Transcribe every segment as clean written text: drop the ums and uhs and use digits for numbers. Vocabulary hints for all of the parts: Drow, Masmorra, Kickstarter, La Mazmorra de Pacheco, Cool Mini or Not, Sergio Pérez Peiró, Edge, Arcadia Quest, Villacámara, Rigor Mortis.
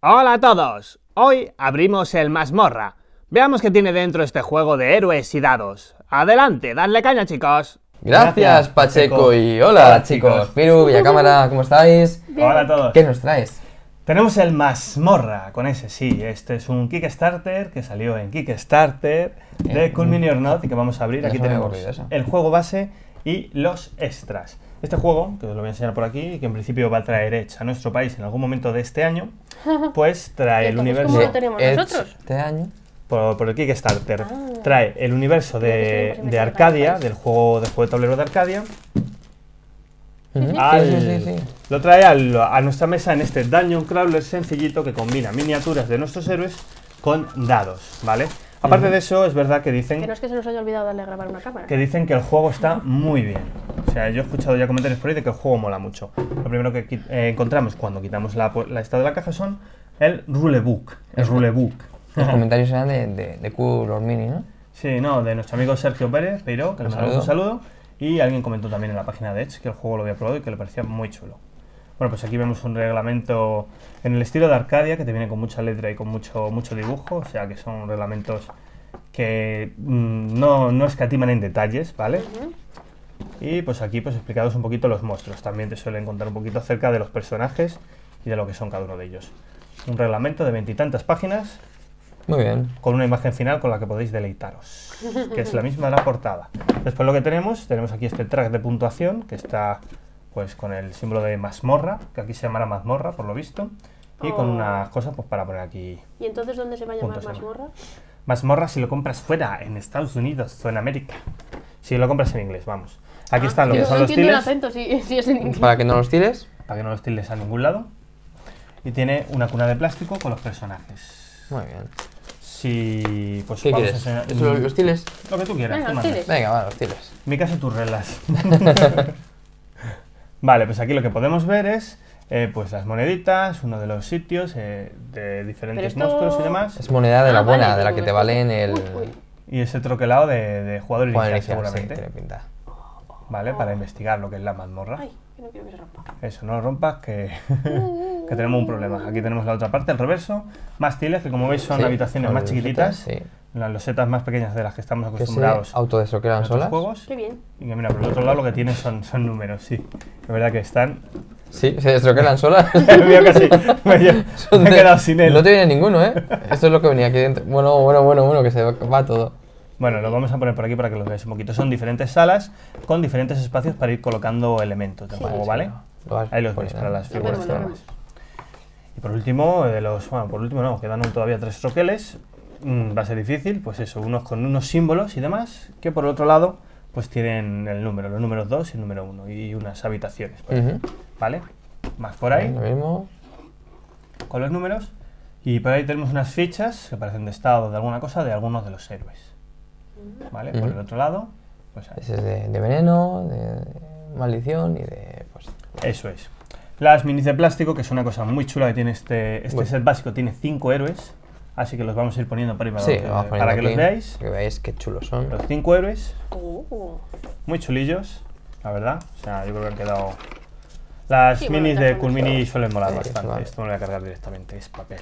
Hola a todos, hoy abrimos el Masmorra. Veamos qué tiene dentro este juego de héroes y dados. Adelante, dadle caña chicos. Gracias Pacheco y hola chicos. Piru, Villacámara, ¿cómo estáis? Bien. Hola a todos. ¿Qué nos traes? Tenemos el Masmorra, con ese sí, este es un Kickstarter que salió en Kickstarter de Cool Mini or Not y que vamos a abrir. Aquí tenemos el juego base y los extras. Este juego, que os lo voy a enseñar por aquí, y que en principio va a traer Edge a nuestro país en algún momento de este año, pues trae el universo... ¿Cómo lo tenemos nosotros? Este año. Por el Kickstarter. Ah. Trae el universo de Arcadia, del juego de tablero de Arcadia. Lo trae a nuestra mesa en este Dungeon Crawler sencillito que combina miniaturas de nuestros héroes con dados, ¿vale? Aparte de eso, es verdad que dicen... Que no es que se nos haya olvidado darle a grabar una cámara. Que dicen que el juego está muy bien. O sea, yo he escuchado ya comentarios por ahí de que el juego mola mucho. Lo primero que encontramos cuando quitamos la esta de la caja son el rulebook. Los comentarios eran de Cool or Mini, ¿no? Sí, no, de nuestro amigo Sergio Pérez Peiró, que nos mandó un saludo. Y alguien comentó también en la página de Edge que el juego lo había probado y que le parecía muy chulo. Bueno, pues aquí vemos un reglamento en el estilo de Arcadia, que te viene con mucha letra y con mucho dibujo, o sea que son reglamentos que no escatiman en detalles, ¿vale? Y pues aquí pues explicados un poquito los monstruos, también te suelen contar un poquito acerca de los personajes y de lo que son cada uno de ellos. Un reglamento de 20 y tantas páginas. Muy bien. Con una imagen final con la que podéis deleitaros, que es la misma de la portada. Después lo que tenemos aquí este track de puntuación, que está pues con el símbolo de mazmorra, que aquí se llamará mazmorra por lo visto, y con unas cosas pues para poner aquí. ¿Y entonces dónde se va a llamar mazmorra? Mazmorra si lo compras fuera, en Estados Unidos o en América. Si lo compras en inglés, vamos. Aquí están los tiles. Entiendo el acento, si es en inglés. Para que no los tires. Para que no los tires a ningún lado. Y tiene una cuna de plástico con los personajes. Muy bien. Si... Pues ¿qué quieres? ¿Los tiles? Lo que tú quieras. Venga, los tiles. Venga, va, los tiles. Mi casa y tus reglas. Vale, pues aquí lo que podemos ver es pues las moneditas, uno de los sitios de diferentes monstruos y demás. Es moneda de la buena, vale, de la que te vale en el... Y ese troquelado de jugador inicial, seguramente. Sí, tiene pinta. Vale, para investigar lo que es la mazmorra. Ay, no quiero que se rompa. Eso, no lo rompas, que tenemos un problema. Aquí tenemos la otra parte, el reverso. Más tiles, que como veis son habitaciones más chiquititas. Las losetas más pequeñas de las que estamos acostumbrados. Autodesbloquean solas. Juegos. Qué bien. Y que mira, por el otro lado lo que tienen son números, sí. La verdad que están... Sí, se desbloquean solas. Mío que sí. Me he quedado sin él. No te viene ninguno, ¿eh? Esto es lo que venía aquí dentro. Bueno, que se va todo. Bueno, lo vamos a poner por aquí para que lo veáis un poquito. Son diferentes salas con diferentes espacios para ir colocando elementos del juego, ¿vale? Ahí los veis para las figuras. Y por último, bueno, por último no, quedan todavía 3 troqueles. Va a ser difícil, pues eso, unos con unos símbolos y demás, que por otro lado, pues tienen el número, los números 2 y el número 1, y unas habitaciones, pues, ¿vale? Más por ahí, lo mismo. Con los números, y por ahí tenemos unas fichas que parecen de estado de alguna cosa, de algunos de los héroes, ¿vale? Por el otro lado, pues ahí. Ese es de veneno, de maldición y de... Pues, eso es. Las minis de plástico, que es una cosa muy chula que tiene este set básico, tiene 5 héroes. Así que los vamos a ir poniendo por ahí para que los veáis. Que veáis qué chulos son. Los 5 héroes. Muy chulillos, la verdad. O sea, yo creo que han quedado... Las minis de Cool Mini suelen molar bastante. Esto me lo voy a cargar directamente, es papel.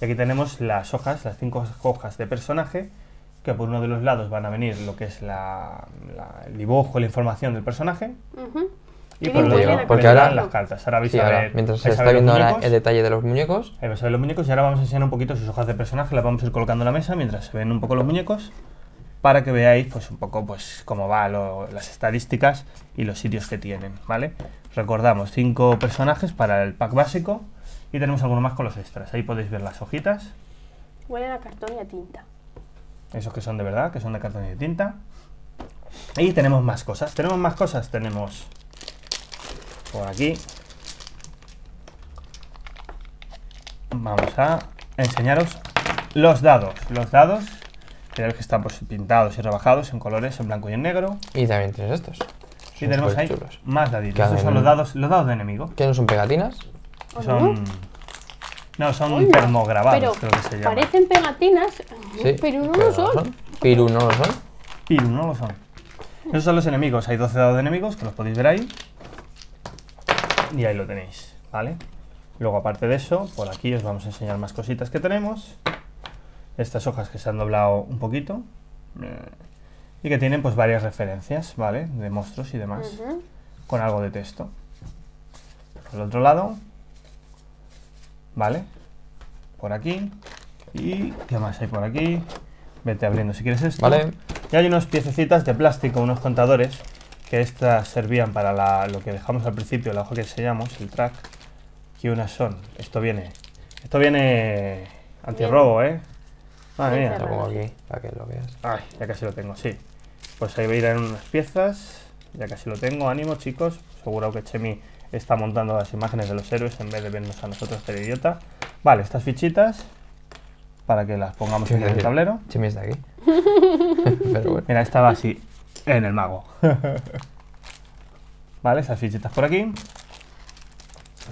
Y aquí tenemos las hojas, las 5 hojas de personaje, que por uno de los lados van a venir lo que es el dibujo, la información del personaje. Y por lo porque ahora las cartas. Ahora vais a ver, mientras se está viendo ahora el detalle de los muñecos. Ahí vais a ver los muñecos y ahora vamos a enseñar un poquito sus hojas de personaje. Las vamos a ir colocando en la mesa mientras se ven un poco los muñecos para que veáis pues un poco pues cómo van las estadísticas y los sitios que tienen, ¿vale? Recordamos 5 personajes para el pack básico y tenemos alguno más con los extras. Ahí podéis ver las hojitas. Huelen a cartón y a tinta. Esos que son de verdad, que son de cartón y de tinta. Y tenemos más cosas. Tenemos... Por aquí vamos a enseñaros los dados. Mirad que están pues, pintados y rebajados en colores, en blanco y en negro. Y también tienes estos. Y tenemos ahí chulos. Más daditos. Claro, estos son los dados de enemigo. ¿Que no son pegatinas? Son termograbados, creo que se llama. Parecen pegatinas, pero no lo son. Esos son los enemigos. Hay 12 dados de enemigos que los podéis ver ahí. Y ahí lo tenéis, ¿vale? Luego, aparte de eso, por aquí os vamos a enseñar más cositas que tenemos. Estas hojas que se han doblado un poquito y que tienen pues varias referencias, ¿vale? De monstruos y demás, con algo de texto. Por el otro lado, ¿vale? Por aquí. ¿Y qué más hay por aquí? Vete abriendo si quieres esto. Vale. Y hay unas piececitas de plástico, unos contadores, que estas servían para lo que dejamos al principio, la hoja que enseñamos, el track. Que unas son. Esto viene antirrobo, ¿eh? Madre mía. Lo pongo aquí para que lo veas. Ay, ya casi lo tengo, sí. Pues ahí irán unas piezas. Ya casi lo tengo. Ánimo, chicos. Seguro que Chemi está montando las imágenes de los héroes en vez de vernos a nosotros de idiota. Vale, estas fichitas para que las pongamos en el tablero. Chemi está aquí. Pero bueno. Mira, esta va así en el mago. Vale, estas fichitas por aquí.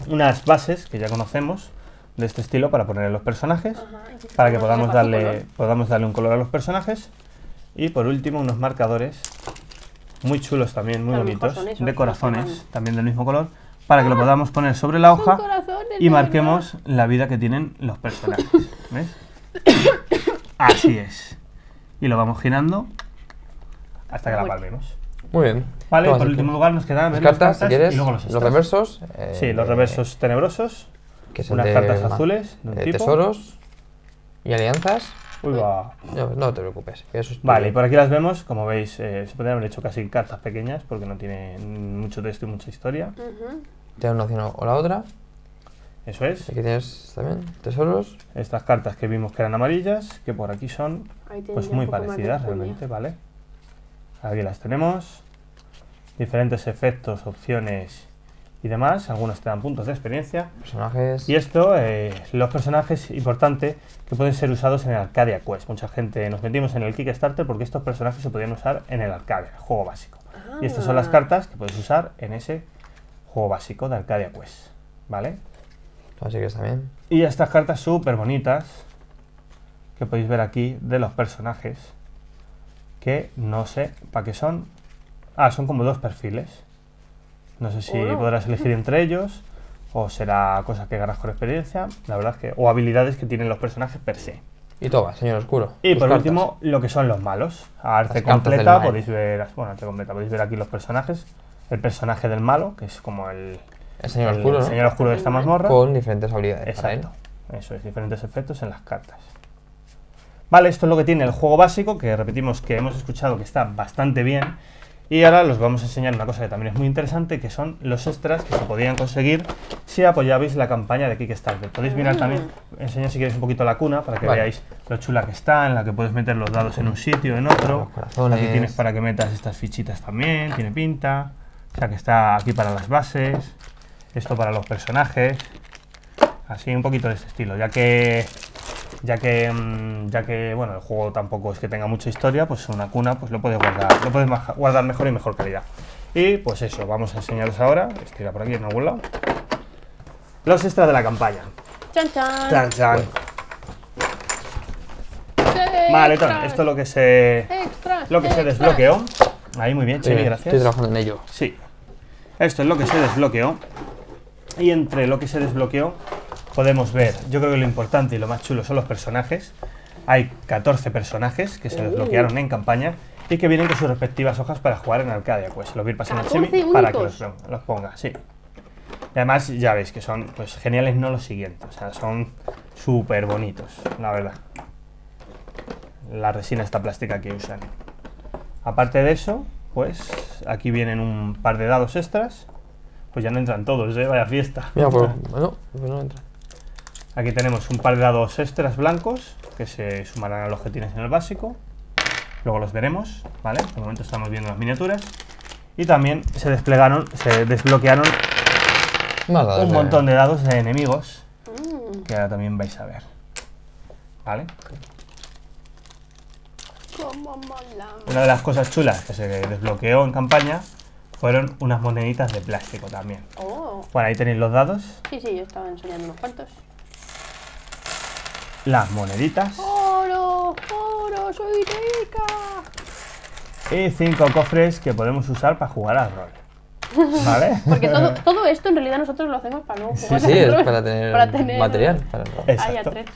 Unas bases que ya conocemos de este estilo para poner en los personajes, para que podamos darle un color a los personajes. Y por último unos marcadores muy chulos también, muy bonitos, de corazones también del mismo color, para que lo podamos poner sobre la hoja y marquemos la vida que tienen los personajes. ¿Ves? Así es. Y lo vamos girando hasta que la palmemos. Muy bien. Vale, por último lugar nos quedan las cartas si quieres, y luego los reversos. Sí, los reversos tenebrosos, que son unas cartas azules, de un tipo. Tesoros y alianzas. Uy, va. No te preocupes. Eso es vale, y por aquí las vemos, como veis, se podrían haber hecho casi cartas pequeñas porque no tiene mucho texto y mucha historia. Tiene una opción o la otra. Eso es. Aquí tienes también tesoros. Estas cartas que vimos que eran amarillas, que por aquí son pues muy parecidas realmente, ¿vale? Aquí las tenemos, diferentes efectos, opciones y demás, algunos te dan puntos de experiencia. Personajes. Y esto, los personajes, importante, que pueden ser usados en el Arcadia Quest. Mucha gente nos metimos en el Kickstarter porque estos personajes se podían usar en el Arcadia, el juego básico. Y estas son las cartas que puedes usar en ese juego básico de Arcadia Quest, ¿vale? Así que está bien. Y estas cartas súper bonitas, que podéis ver aquí, de los personajes. Que no sé para qué son. Ah, son como dos perfiles. No sé si podrás elegir entre ellos o será cosas que ganas con experiencia, la verdad es que, o habilidades que tienen los personajes per se. Y todo, señor oscuro. Y por último, lo que son los malos. A arte completa podéis ver, bueno, arte completa podéis ver aquí los personajes, el personaje del malo, que es como el señor oscuro, ¿no? Señor oscuro de esta mazmorra con diferentes habilidades. Exacto. Eso es, diferentes efectos en las cartas. Vale, esto es lo que tiene el juego básico, que repetimos que hemos escuchado que está bastante bien. Y ahora os vamos a enseñar una cosa que también es muy interesante, que son los extras que se podían conseguir si apoyabais la campaña de Kickstarter. Podéis mirar también, enseñar si queréis un poquito la cuna, para que veáis lo chula que está, en la que puedes meter los dados en un sitio, en otro. Aquí tienes para que metas estas fichitas también, tiene pinta. O sea que está aquí para las bases, esto para los personajes. Así, un poquito de este estilo, ya que bueno, el juego tampoco es que tenga mucha historia, pues una cuna pues lo puedes guardar mejor y mejor calidad. Y pues eso, vamos a enseñaros ahora, estira por aquí en algún lado, los extras de la campaña. Chan, chan. Chan, chan. Vale, entonces, esto es lo que se desbloqueó. Ahí muy bien, Chemi, gracias. Estoy trabajando en ello. Sí. Esto es lo que se desbloqueó. Y entre lo que se desbloqueó podemos ver, yo creo que lo importante y lo más chulo son los personajes. Hay 14 personajes que se desbloquearon en campaña y que vienen con sus respectivas hojas para jugar en Arcadia Quest. Los voy a ir pasando a Chemi para que los ponga, sí. Y además ya veis que son pues geniales, no los siguientes, o sea, son súper bonitos, la verdad. La resina esta plástica que usan. Aparte de eso, pues aquí vienen un par de dados extras. Pues ya no entran todos, ¿eh? Vaya fiesta. Mira, pero, bueno, no entran. Aquí tenemos un par de dados extras blancos que se sumarán a los que tienes en el básico. Luego los veremos, ¿vale? De momento estamos viendo las miniaturas. Y también se desbloquearon un montón de dados de enemigos que ahora también vais a ver, ¿vale? Una de las cosas chulas que se desbloqueó en campaña fueron unas moneditas de plástico también. Bueno, ahí tenéis los dados. Sí, sí, yo estaba enseñando unos cuantos. Las moneditas. ¡Oro! ¡Oro! ¡Soy rica! Y 5 cofres que podemos usar para jugar al rol. ¿Vale? Porque todo esto en realidad nosotros lo hacemos para no jugar. Sí, sí, es para tener material. Hay atrecho.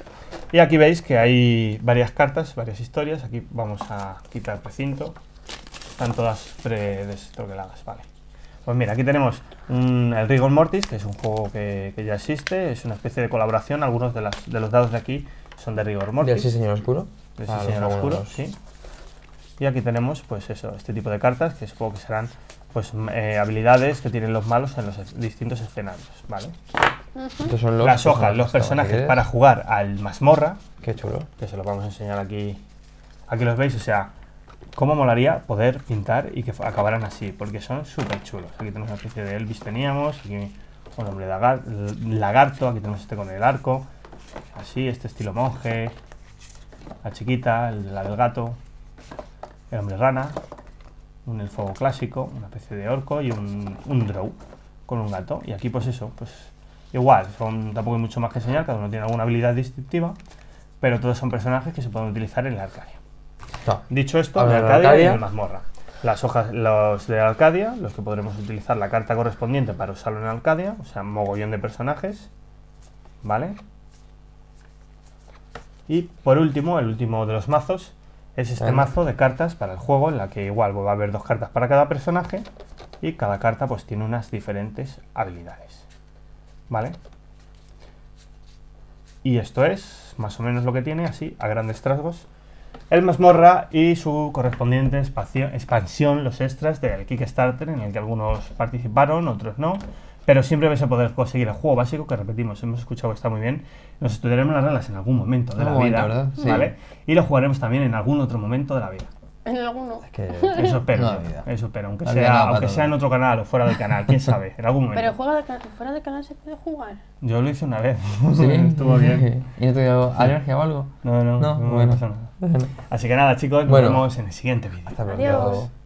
Y aquí veis que hay varias cartas, varias historias. Aquí vamos a quitar recinto. Están todas predestruqueladas, vale. Pues mira, aquí tenemos el Rigor Mortis, que es un juego que ya existe. Es una especie de colaboración. Algunos de los dados de aquí son de Rigor Mortis. ¿De sí, señor oscuro? De sí, señor oscuro, sí. Y aquí tenemos, pues eso, este tipo de cartas, que supongo que serán pues habilidades que tienen los malos en los distintos escenarios, ¿vale? Estos son las hojas, los personajes para jugar al Masmorra. Qué chulo. Que se los vamos a enseñar aquí. Aquí los veis, o sea, cómo molaría poder pintar y que acabaran así, porque son súper chulos. Aquí tenemos una especie de Elvis, teníamos, aquí un hombre lagarto, aquí tenemos este con el arco, así, este estilo monje, la chiquita, la del gato, el hombre rana, un elfo clásico, una especie de orco y un drow con un gato. Y aquí pues eso, pues igual, tampoco hay mucho más que enseñar, cada uno tiene alguna habilidad distintiva, pero todos son personajes que se pueden utilizar en el Arcadia. No. Dicho esto, de Arcadia y el Masmorra. Las hojas, los de Arcadia, los que podremos utilizar la carta correspondiente para usarlo en Arcadia, o sea, mogollón de personajes, ¿vale? Y por último, el último de los mazos es este mazo de cartas para el juego, en la que igual va a haber dos cartas para cada personaje y cada carta pues tiene unas diferentes habilidades, ¿vale? Y esto es más o menos lo que tiene, así, a grandes rasgos, el Masmorra y su correspondiente expansión, los extras del Kickstarter, en el que algunos participaron, otros no, pero siempre vais a poder conseguir el juego básico, que repetimos, hemos escuchado que está muy bien. Nos estudiaremos las reglas en algún momento de la vida, ¿vale? Sí. Y lo jugaremos también en algún otro momento de la vida. En alguno. Es que eso espero, eso espero, aunque sea en otro canal o fuera del canal, quién sabe, en algún momento. Pero fuera del canal se puede jugar. Yo lo hice una vez, sí. Estuvo bien. ¿Y no te dio alergia o algo? No, no, no, no, no, no pasa nada. Así que nada, chicos, nos vemos en el siguiente vídeo. Hasta pronto. Adiós.